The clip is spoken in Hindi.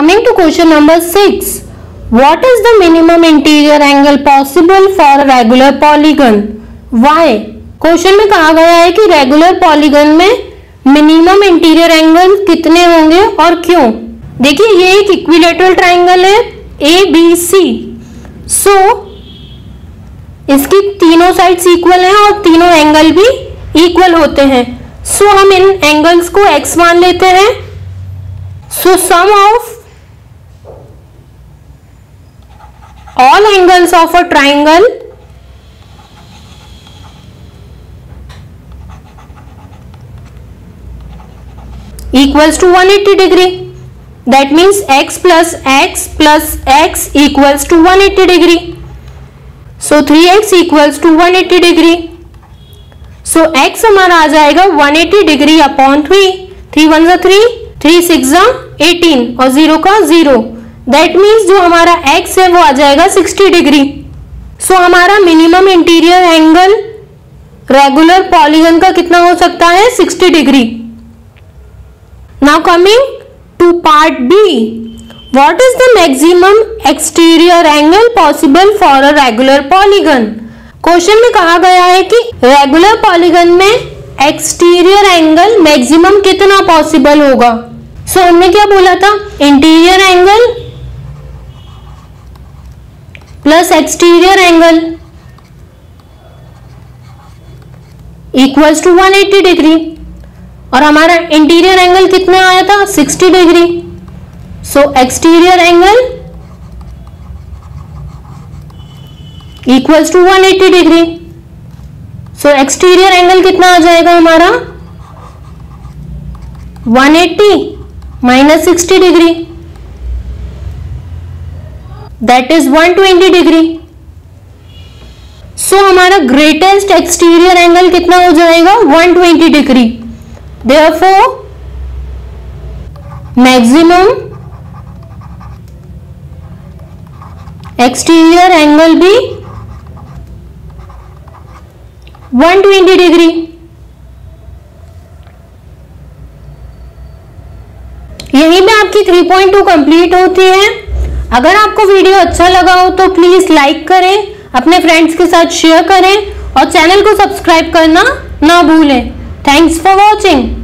Coming to question number 6. What is the minimum interior angle possible for a regular polygon? Why? Question में कहा गया है कि रेगुलर पॉलीगन में मिनिमम इंटीरियर एंगल कितने होंगे और क्यों। देखिए ये एक इक्विलैटरल ट्राइंगल है ABC, सो इसकी तीनों साइड्स इक्वल हैं और तीनों एंगल भी इक्वल होते हैं। सो हम इन एंगल्स को x मान लेते हैं। So sum of all angles of a triangle equals to 180 degree. That means x plus x plus x equals to 180 degree. So 3x equals to 180 degree. So x हमारा आ जाएगा 180 degree upon 3. 3 1 * 3, 3 6 * 18 और 0 का 0. दैट मीन्स जो हमारा x है वो आ जाएगा 60 डिग्री। सो हमारा minimum interior angle regular polygon का कितना हो सकता है? 60 degree. Now coming to part B, what is the maximum exterior angle possible for a regular polygon. Question में कहा गया है कि रेगुलर पॉलीगन में एक्सटीरियर एंगल मैक्सिमम कितना पॉसिबल होगा। सो हमने क्या बोला था? Interior angle plus exterior angle equals to 180 degree और हमारा इंटीरियर एंगल कितना आया था? 60 degree. So exterior angle equals to 180 degree. So exterior angle कितना आ जाएगा हमारा? 180 minus 60 degree, that is 120 degree. So हमारा ग्रेटेस्ट एक्सटीरियर एंगल कितना हो जाएगा? 120 degree. Therefore maximum exterior angle भी 120 डिग्री की 3.2 कंप्लीट होती है। अगर आपको वीडियो अच्छा लगा हो तो प्लीज लाइक करें, अपने फ्रेंड्स के साथ शेयर करें और चैनल को सब्सक्राइब करना ना भूलें। Thanks for watching.